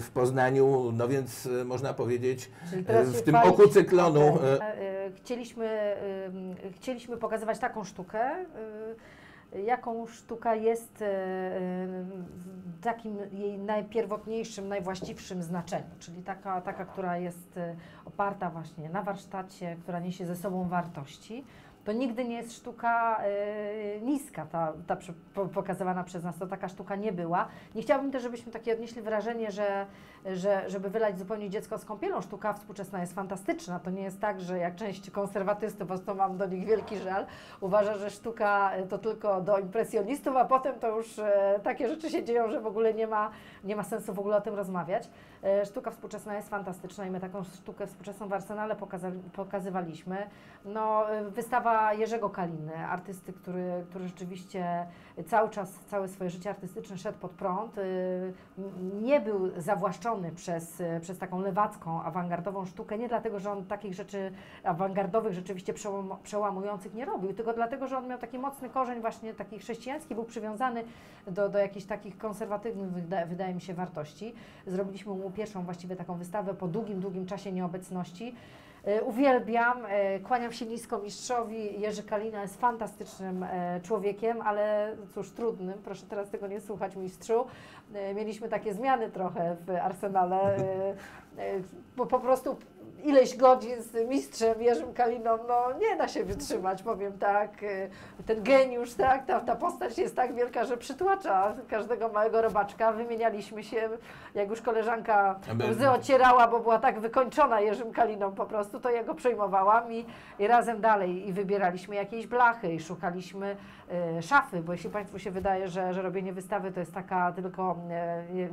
w Poznaniu, no więc można powiedzieć w tym oku cyklonu. Chcieliśmy, chcieliśmy pokazywać taką sztukę, jaką sztuka jest w takim jej najpierwotniejszym, najwłaściwszym znaczeniu, czyli taka, taka, która jest oparta właśnie na warsztacie, która niesie ze sobą wartości. To nigdy nie jest sztuka y, niska, ta, ta pokazywana przez nas, to taka sztuka nie była. Nie chciałabym też, żebyśmy takie odnieśli wrażenie, że, że żeby wylać zupełnie dziecko z kąpielą, sztuka współczesna jest fantastyczna. To nie jest tak, że jak część konserwatystów, bo to mam do nich wielki żal, uważa, że sztuka to tylko do impresjonistów, a potem to już y, takie rzeczy się dzieją, że w ogóle nie ma, nie ma sensu w ogóle o tym rozmawiać. Y, sztuka współczesna jest fantastyczna i my taką sztukę współczesną w Arsenale pokazywaliśmy. No, y, wystawa Jerzego Kaliny, artysty, który, który rzeczywiście cały czas, całe swoje życie artystyczne szedł pod prąd, nie był zawłaszczony przez, przez taką lewacką, awangardową sztukę, nie dlatego, że on takich rzeczy awangardowych, rzeczywiście przełamujących nie robił, tylko dlatego, że on miał taki mocny korzeń właśnie taki chrześcijański, był przywiązany do, do jakichś takich konserwatywnych, wydaje mi się, wartości. Zrobiliśmy mu pierwszą właściwie taką wystawę po długim, długim czasie nieobecności. Uwielbiam, kłaniam się nisko mistrzowi. Jerzy Kalina jest fantastycznym człowiekiem, ale cóż, trudnym. Proszę teraz tego nie słuchać, mistrzu. Mieliśmy takie zmiany trochę w Arsenale, bo po prostu ileś godzin z mistrzem Jerzym Kaliną, no nie da się wytrzymać, powiem tak. Ten geniusz, tak, ta, ta postać jest tak wielka, że przytłacza każdego małego robaczka. Wymienialiśmy się, jak już koleżanka łzy ocierała, bo była tak wykończona Jerzym Kaliną po prostu, to ja go przejmowałam i, i razem dalej i wybieraliśmy jakieś blachy i szukaliśmy y, szafy, bo jeśli Państwu się wydaje, że, że robienie wystawy to jest taka tylko,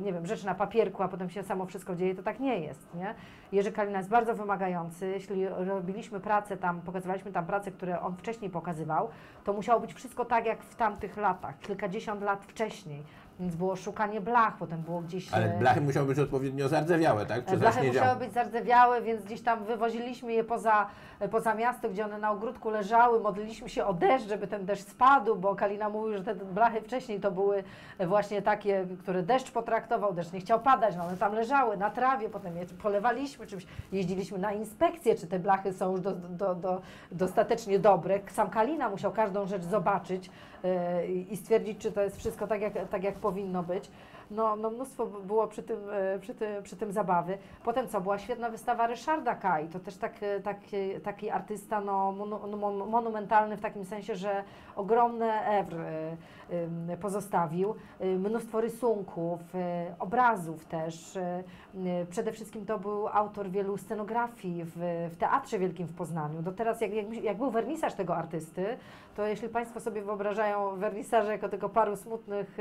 y, nie wiem, rzecz na papierku, a potem się samo wszystko dzieje, to tak nie jest, nie? Jerzy Kalina jest bardzo wymagający. Jeśli robiliśmy pracę tam, pokazywaliśmy tam pracę, które on wcześniej pokazywał, to musiało być wszystko tak jak w tamtych latach, kilkadziesiąt lat wcześniej. Więc było szukanie blach, potem było gdzieś... Ale blachy musiały być odpowiednio zardzewiałe, tak? Czy blachy musiały być zardzewiałe, więc gdzieś tam wywoziliśmy je poza, poza miasto, gdzie one na ogródku leżały, modliliśmy się o deszcz, żeby ten deszcz spadł, bo Kalina mówił, że te blachy wcześniej to były właśnie takie, które deszcz potraktował, deszcz nie chciał padać, no one tam leżały na trawie, potem je polewaliśmy czymś, jeździliśmy na inspekcję, czy te blachy są już do, do, do, dostatecznie dobre. Sam Kalina musiał każdą rzecz zobaczyć, i stwierdzić, czy to jest wszystko tak, jak, tak jak powinno być. No, no mnóstwo było przy tym, przy, tym, przy tym zabawy. Potem co? Była świetna wystawa Ryszarda Kaj. To też tak, taki, taki artysta no, mon, monumentalny w takim sensie, że ogromne ewry pozostawił. Mnóstwo rysunków, obrazów też. Przede wszystkim to był autor wielu scenografii w, w Teatrze Wielkim w Poznaniu. Do teraz jak, jak, jak był wernisaż tego artysty, to jeśli Państwo sobie wyobrażają wernisaże jako tylko paru smutnych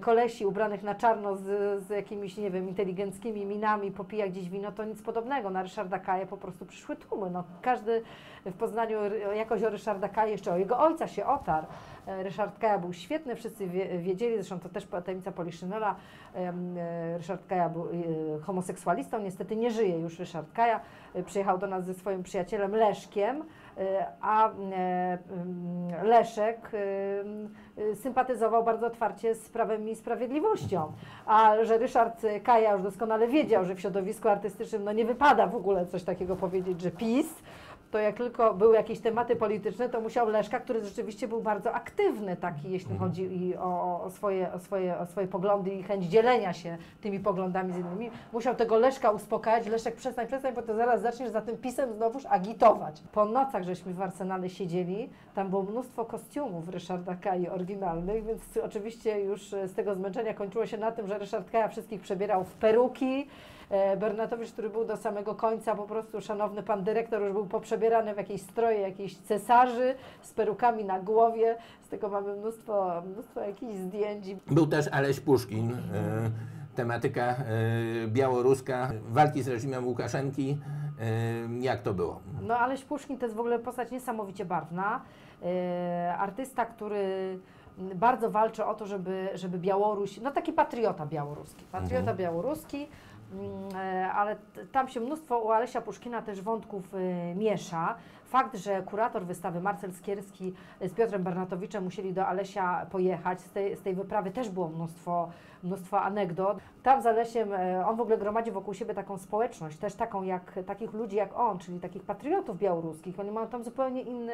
kolesi ubranych na czarno z, z jakimiś, nie wiem, inteligenckimi minami, popija gdzieś wino, to nic podobnego. Na Ryszarda Kaja po prostu przyszły tłumy. No, każdy w Poznaniu jakoś o Ryszarda Kaja, jeszcze o jego ojca się otarł. Ryszard Kaja był świetny, wszyscy wiedzieli, zresztą to też tajemnica Poliszynela. Ryszard Kaja był homoseksualistą, niestety nie żyje już Ryszard Kaja. Przyjechał do nas ze swoim przyjacielem Leszkiem, a Leszek sympatyzował bardzo otwarcie z Prawem i Sprawiedliwością. A że Ryszard Kaja już doskonale wiedział, że w środowisku artystycznym no nie wypada w ogóle coś takiego powiedzieć, że PiS, to jak tylko były jakieś tematy polityczne, to musiał Leszka, który rzeczywiście był bardzo aktywny taki, jeśli chodzi i o, o, swoje, o, swoje, o swoje poglądy i chęć dzielenia się tymi poglądami z innymi, musiał tego Leszka uspokajać. Leszek, przestań, przestań, bo to zaraz zaczniesz za tym PiS-em znowuż agitować. Po nocach żeśmy w Arsenale siedzieli, tam było mnóstwo kostiumów Ryszarda Kai oryginalnych, więc oczywiście już z tego zmęczenia kończyło się na tym, że Ryszard Kaja wszystkich przebierał w peruki. Bernatowicz, który był do samego końca, po prostu szanowny pan dyrektor, już był poprzebierany w jakieś stroje, jakichś cesarzy z perukami na głowie. Z tego mamy mnóstwo, mnóstwo jakichś zdjęć. Był też Aleś Puszkin, y, tematyka y, białoruska, walki z reżimem Łukaszenki. Y, jak to było? No Aleś Puszkin to jest w ogóle postać niesamowicie barwna. Y, artysta, który bardzo walczy o to, żeby, żeby Białoruś, no taki patriota białoruski, patriota mhm. białoruski, ale tam się mnóstwo u Alesia Puszkina też wątków y, miesza. Fakt, że kurator wystawy Marcel Skierski z Piotrem Bernatowiczem musieli do Alesia pojechać, z tej, z tej wyprawy też było mnóstwo, mnóstwo anegdot. Tam z Alesiem, on w ogóle gromadzi wokół siebie taką społeczność, też taką jak, takich ludzi jak on, czyli takich patriotów białoruskich. Oni mają tam zupełnie inny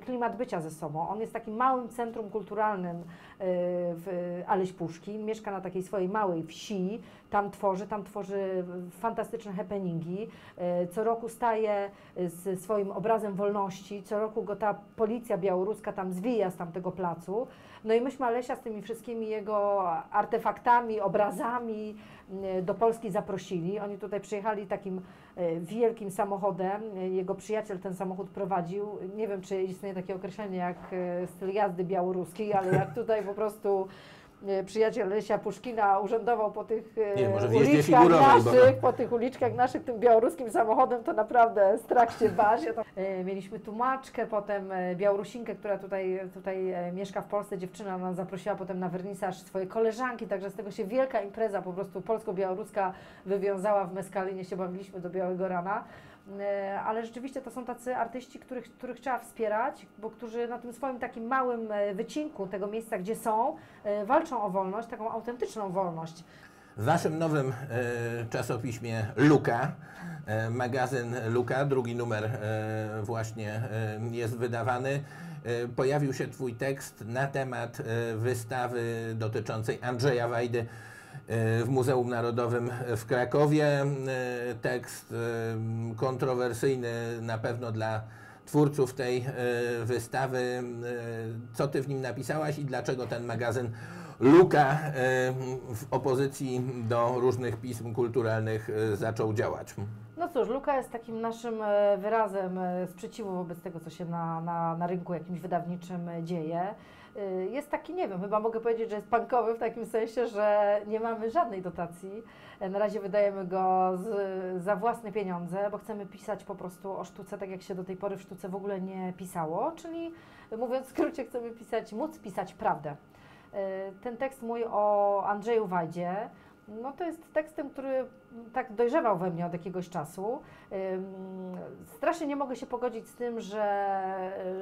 klimat bycia ze sobą. On jest takim małym centrum kulturalnym w Aleś Puszkin, mieszka na takiej swojej małej wsi, tam tworzy, tam tworzy fantastyczne happeningi. Co roku staje z swoim obrazem wolności, co roku go ta policja białoruska tam zwija z tamtego placu. No i myśmy Alesia z tymi wszystkimi jego artefaktami, obrazami do Polski zaprosili. Oni tutaj przyjechali takim wielkim samochodem. Jego przyjaciel ten samochód prowadził. Nie wiem, czy istnieje takie określenie jak styl jazdy białoruskiej, ale jak tutaj po prostu przyjaciel Lesia Puszkina urzędował po tych Nie, może uliczkach naszych, bo... po tych uliczkach naszych tym białoruskim samochodem, to naprawdę strach się bać. Mieliśmy tłumaczkę, potem Białorusinkę, która tutaj, tutaj mieszka w Polsce, dziewczyna, ona zaprosiła potem na wernisaż swoje koleżanki, także z tego się wielka impreza po prostu polsko-białoruska wywiązała w Meskalinie, się bawiliśmy do białego rana. Ale rzeczywiście to są tacy artyści, których, których trzeba wspierać, bo którzy na tym swoim takim małym wycinku tego miejsca, gdzie są, walczą o wolność, taką autentyczną wolność. W Waszym nowym e, czasopiśmie Łuka, e, magazyn Łuka, drugi numer e, właśnie e, jest wydawany, e, pojawił się Twój tekst na temat e, wystawy dotyczącej Andrzeja Wajdy w Muzeum Narodowym w Krakowie. Tekst kontrowersyjny na pewno dla twórców tej wystawy. Co Ty w nim napisałaś i dlaczego ten magazyn Łuka w opozycji do różnych pism kulturalnych zaczął działać? No cóż, Łuka jest takim naszym wyrazem sprzeciwu wobec tego, co się na, na, na rynku jakimś wydawniczym dzieje. Jest taki, nie wiem, chyba mogę powiedzieć, że jest punkowy w takim sensie, że nie mamy żadnej dotacji. Na razie wydajemy go z, za własne pieniądze, bo chcemy pisać po prostu o sztuce, tak jak się do tej pory w sztuce w ogóle nie pisało, czyli mówiąc w skrócie, chcemy pisać, móc pisać prawdę. Ten tekst mój o Andrzeju Wajdzie, no to jest tekstem, który tak dojrzewał we mnie od jakiegoś czasu. Strasznie nie mogę się pogodzić z tym, że,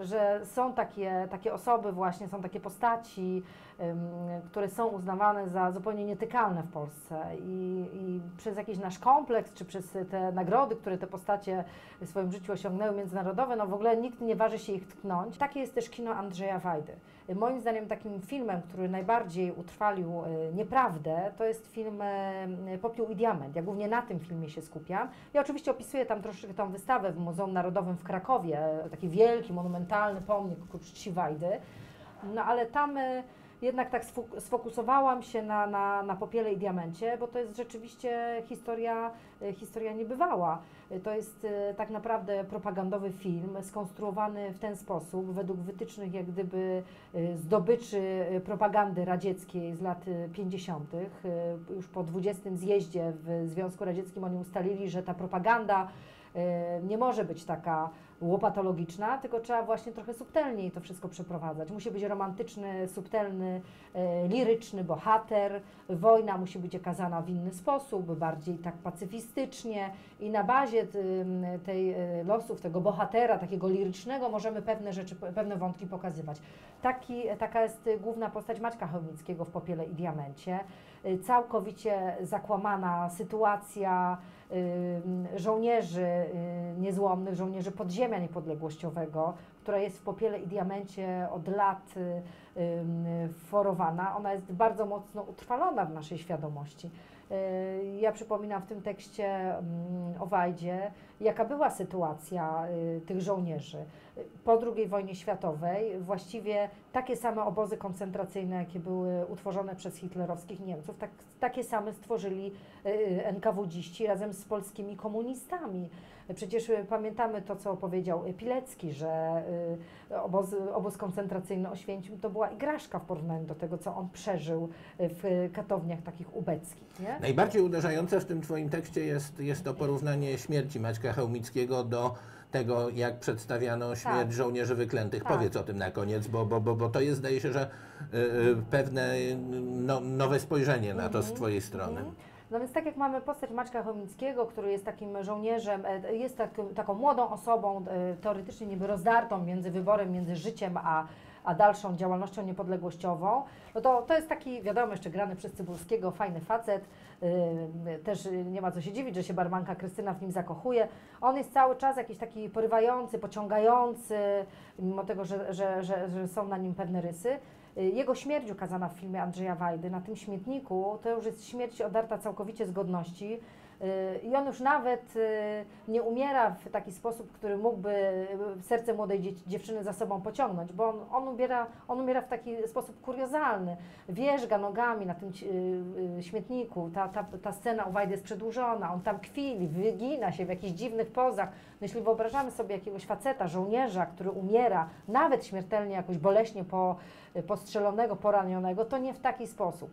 że są takie, takie osoby właśnie, są takie postaci, które są uznawane za zupełnie nietykalne w Polsce i, i przez jakiś nasz kompleks, czy przez te nagrody, które te postacie w swoim życiu osiągnęły międzynarodowe, no w ogóle nikt nie waży się ich tknąć. Takie jest też kino Andrzeja Wajdy. Moim zdaniem takim filmem, który najbardziej utrwalił nieprawdę, to jest film Popiół i Diament. Ja głównie na tym filmie się skupiam. Ja oczywiście opisuję tam troszeczkę tą wystawę w Muzeum Narodowym w Krakowie, taki wielki, monumentalny pomnik ku czci Wajdy, no ale tam jednak tak sfokusowałam się na, na, na Popiele i Diamencie, bo to jest rzeczywiście historia, historia niebywała. To jest tak naprawdę propagandowy film skonstruowany w ten sposób, według wytycznych jak gdyby zdobyczy propagandy radzieckiej z lat pięćdziesiątych. Już po dwudziestym zjeździe w Związku Radzieckim oni ustalili, że ta propaganda nie może być taka łopatologiczna, tylko trzeba właśnie trochę subtelniej to wszystko przeprowadzać. Musi być romantyczny, subtelny, liryczny bohater, wojna musi być okazana w inny sposób, bardziej tak pacyfistycznie i na bazie tej losów, tego bohatera, takiego lirycznego możemy pewne rzeczy, pewne wątki pokazywać. Taki, taka jest główna postać Maćka Chełmickiego w Popiele i Diamencie. Całkowicie zakłamana sytuacja żołnierzy niezłomnych, żołnierzy podziemia niepodległościowego, która jest w Popiele i Diamencie od lat forowana. Ona jest bardzo mocno utrwalona w naszej świadomości. Ja przypominam w tym tekście o Wajdzie, jaka była sytuacja tych żołnierzy. Po drugiej wojnie światowej właściwie takie same obozy koncentracyjne, jakie były utworzone przez hitlerowskich Niemców, tak, takie same stworzyli en ka wudziści razem z polskimi komunistami. Przecież pamiętamy to, co powiedział Pilecki, że oboz, obóz koncentracyjny Oświęcim to była igraszka w porównaniu do tego, co on przeżył w katowniach takich ubeckich. Nie? Najbardziej uderzające w tym Twoim tekście jest, jest to porównanie śmierci Maćka Chełmickiego do tego, jak przedstawiano śmierć tak. żołnierzy wyklętych. Tak. Powiedz o tym na koniec, bo, bo, bo, bo to jest, zdaje się, że yy, pewne no, nowe spojrzenie na to z Twojej strony. Mm-hmm. No więc tak jak mamy postać Maćka Chełmickiego, który jest takim żołnierzem, jest tak, taką młodą osobą, teoretycznie niby rozdartą między wyborem, między życiem a, a dalszą działalnością niepodległościową, no to, to jest taki, wiadomo, jeszcze grany przez Cybulskiego, fajny facet, też nie ma co się dziwić, że się barmanka Krystyna w nim zakochuje. On jest cały czas jakiś taki porywający, pociągający, mimo tego, że, że, że, że są na nim pewne rysy. Jego śmierć ukazana w filmie Andrzeja Wajdy na tym śmietniku to już jest śmierć odarta całkowicie z godności i on już nawet nie umiera w taki sposób, który mógłby serce młodej dziewczyny za sobą pociągnąć, bo on, on, umiera, on umiera w taki sposób kuriozalny, wierzga nogami na tym śmietniku, ta, ta, ta scena u Wajdy jest przedłużona, on tam kwili, wygina się w jakichś dziwnych pozach. No jeśli wyobrażamy sobie jakiegoś faceta, żołnierza, który umiera nawet śmiertelnie, jakoś boleśnie po, postrzelonego, poranionego, to nie w taki sposób.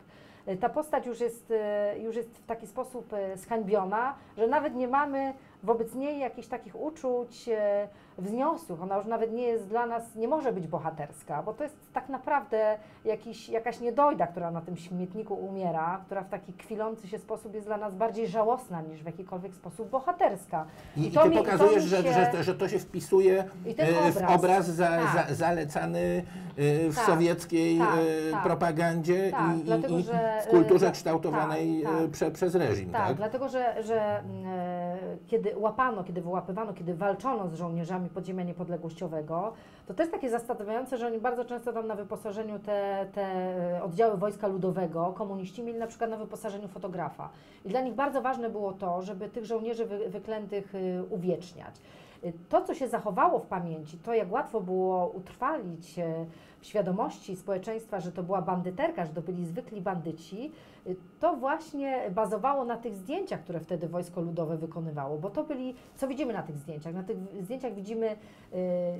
Ta postać już jest, już jest w taki sposób zhańbiona, że nawet nie mamy wobec niej jakichś takich uczuć wzniosłych. Ona już nawet nie jest dla nas, nie może być bohaterska, bo to jest tak naprawdę jakiś, jakaś niedojda, która na tym śmietniku umiera, która w taki kwilący się sposób jest dla nas bardziej żałosna niż w jakikolwiek sposób bohaterska. I, I to ty mi, pokazujesz, to się... że, że, że to się wpisuje obraz. w obraz za, tak. za, zalecany w tak. sowieckiej tak, tak, propagandzie tak, i, dlatego, i że, w kulturze kształtowanej tak, tak, prze, przez reżim. Tak, tak? dlatego że, że kiedy łapano, kiedy wyłapywano, kiedy walczono z żołnierzami podziemia niepodległościowego, to też takie zastanawiające, że oni bardzo często tam na wyposażeniu te, te oddziały Wojska Ludowego, komuniści mieli na przykład na wyposażeniu fotografa. I dla nich bardzo ważne było to, żeby tych żołnierzy wy, wyklętych uwieczniać. To, co się zachowało w pamięci, to jak łatwo było utrwalić w świadomości społeczeństwa, że to była bandyterka, że to byli zwykli bandyci, to właśnie bazowało na tych zdjęciach, które wtedy Wojsko Ludowe wykonywało, bo to byli, co widzimy na tych zdjęciach? Na tych zdjęciach widzimy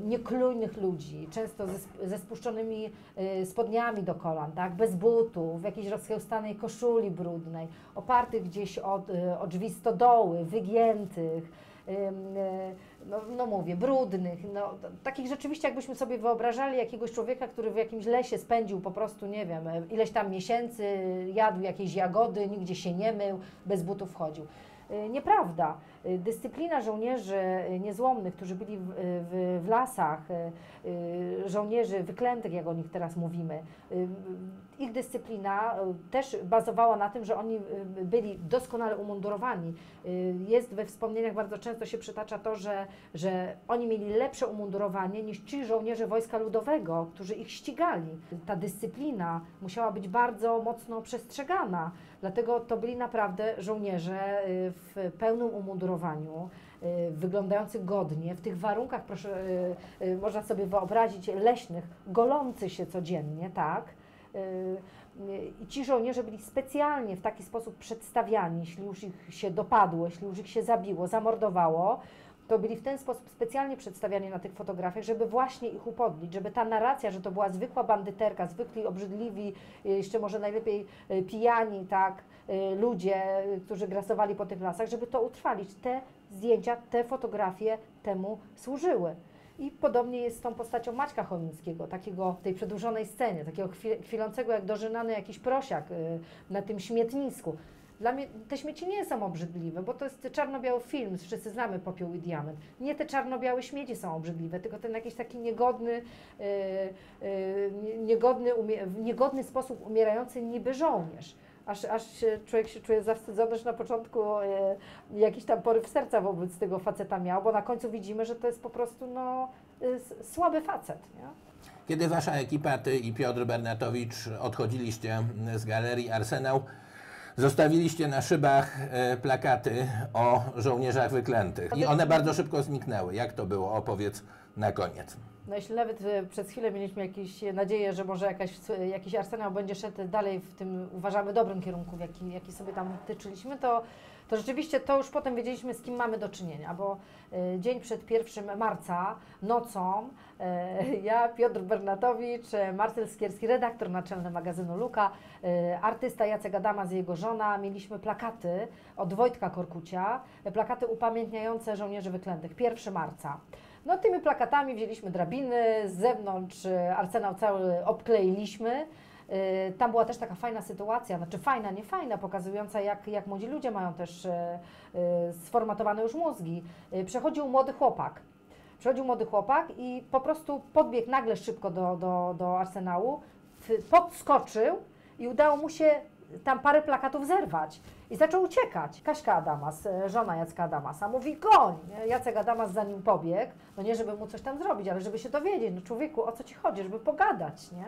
nieklujnych ludzi, często ze, ze spuszczonymi spodniami do kolan, tak? Bez butów, w jakiejś rozchełstanej koszuli brudnej, opartych gdzieś o, o drzwi stodoły, wygiętych. No, no mówię, brudnych, no, takich rzeczywiście jakbyśmy sobie wyobrażali jakiegoś człowieka, który w jakimś lesie spędził po prostu, nie wiem, ileś tam miesięcy, jadł jakieś jagody, nigdzie się nie mył, bez butów chodził. Nieprawda. Dyscyplina żołnierzy niezłomnych, którzy byli w, w, w lasach, żołnierzy wyklętych, jak o nich teraz mówimy, ich dyscyplina też bazowała na tym, że oni byli doskonale umundurowani. Jest we wspomnieniach, bardzo często się przytacza to, że, że oni mieli lepsze umundurowanie niż ci żołnierze Wojska Ludowego, którzy ich ścigali. Ta dyscyplina musiała być bardzo mocno przestrzegana, dlatego to byli naprawdę żołnierze w pełnym umundurowaniu, wyglądających godnie, w tych warunkach, proszę, można sobie wyobrazić, leśnych, golący się codziennie, tak? I ci żołnierze byli specjalnie w taki sposób przedstawiani, jeśli już ich się dopadło, jeśli już ich się zabiło, zamordowało, to byli w ten sposób specjalnie przedstawiani na tych fotografiach, żeby właśnie ich upodlić, żeby ta narracja, że to była zwykła bandyterka, zwykli, obrzydliwi, jeszcze może najlepiej pijani, tak, ludzie, którzy grasowali po tych lasach, żeby to utrwalić. Te zdjęcia, te fotografie temu służyły. I podobnie jest z tą postacią Maćka Chomińskiego, takiego w tej przedłużonej scenie, takiego chwilącego jak dożynany jakiś prosiak na tym śmietnisku. Dla mnie te śmieci nie są obrzydliwe, bo to jest czarno-biały film, wszyscy znamy Popiół i Diament. Nie te czarno-białe śmieci są obrzydliwe, tylko ten jakiś taki niegodny, yy, yy, niegodny, w niegodny sposób umierający niby żołnierz. Aż, aż się, człowiek się czuje zawstydzony, że na początku yy, jakiś tam poryw serca wobec tego faceta miał, bo na końcu widzimy, że to jest po prostu no, yy, słaby facet. Nie? Kiedy wasza ekipa, ty i Piotr Bernatowicz odchodziliście z Galerii Arsenał, zostawiliście na szybach plakaty o żołnierzach wyklętych i one bardzo szybko zniknęły. Jak to było? Opowiedz na koniec. No jeśli nawet przez chwilę mieliśmy jakieś nadzieję, że może jakaś, jakiś arsenał będzie szedł dalej w tym, uważamy, dobrym kierunku, w jaki, jaki sobie tam tyczyliśmy, to, to rzeczywiście to już potem wiedzieliśmy, z kim mamy do czynienia, bo y, dzień przed pierwszym marca, nocą, y, ja, Piotr Bernatowicz, Marcel Skierski, redaktor naczelny magazynu Łuka, y, artysta Jacek Adama z jego żona, mieliśmy plakaty od Wojtka Korkucia, plakaty upamiętniające żołnierzy wyklętych, pierwszego marca. No tymi plakatami wzięliśmy drabiny, z zewnątrz arsenał cały obkleiliśmy. Tam była też taka fajna sytuacja, znaczy fajna, nie fajna, pokazująca jak, jak młodzi ludzie mają też sformatowane już mózgi. Przechodził młody chłopak. Przechodził młody chłopak i po prostu podbiegł nagle szybko do, do, do arsenału, podskoczył i udało mu się tam parę plakatów zerwać i zaczął uciekać. Kaśka Adamas, żona Jacka Adamasa, mówi goń! Jacek Adamas za nim pobiegł, no nie żeby mu coś tam zrobić, ale żeby się dowiedzieć, no człowieku, o co ci chodzi, żeby pogadać, nie?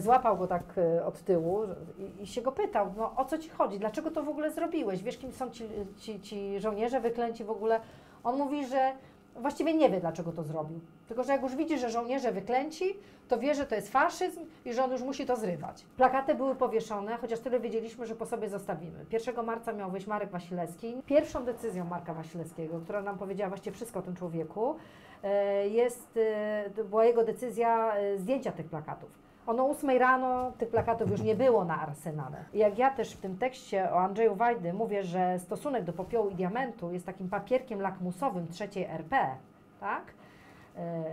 Złapał go tak od tyłu i, i się go pytał, no o co ci chodzi, dlaczego to w ogóle zrobiłeś, wiesz kim są ci, ci, ci żołnierze wyklęci w ogóle? On mówi, że właściwie nie wie, dlaczego to zrobił, tylko że jak już widzi, że żołnierze wyklęci, to wie, że to jest faszyzm i że on już musi to zrywać. Plakaty były powieszone, chociaż tyle wiedzieliśmy, że po sobie zostawimy. pierwszego marca miał wyjść Marek Wasilewski. Pierwszą decyzją Marka Wasilewskiego, która nam powiedziała właściwie wszystko o tym człowieku, jest, była jego decyzja zdjęcia tych plakatów. Ono o ósmej rano tych plakatów już nie było na arsenale. Jak ja też w tym tekście o Andrzeju Wajdy mówię, że stosunek do Popiołu i Diamentu jest takim papierkiem lakmusowym trzeciej R P, tak?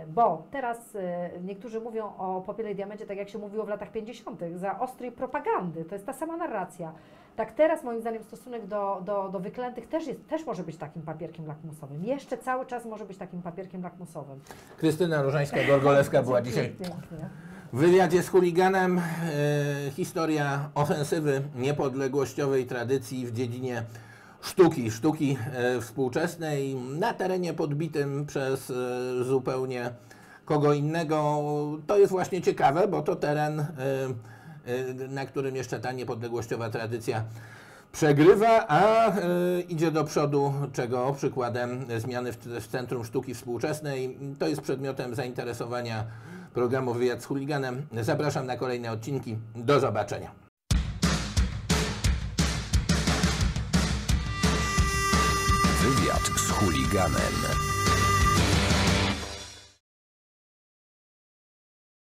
Bo teraz niektórzy mówią o Popiele i Diamencie tak jak się mówiło w latach pięćdziesiątych, za ostrej propagandy, to jest ta sama narracja. Tak teraz moim zdaniem stosunek do, do, do wyklętych też, jest, też może być takim papierkiem lakmusowym. Jeszcze cały czas może być takim papierkiem lakmusowym. Krystyna Różańska-Gorgolewska była dzisiaj. Pięknie. W wywiadzie z chuliganem y, historia ofensywy niepodległościowej tradycji w dziedzinie sztuki, sztuki y, współczesnej na terenie podbitym przez y, zupełnie kogo innego. To jest właśnie ciekawe, bo to teren, y, y, na którym jeszcze ta niepodległościowa tradycja przegrywa, a y, idzie do przodu, czego przykładem zmiany w, w Centrum Sztuki Współczesnej. To jest przedmiotem zainteresowania programu Wywiad z chuliganem. Zapraszam na kolejne odcinki. Do zobaczenia. Wywiad z chuliganem.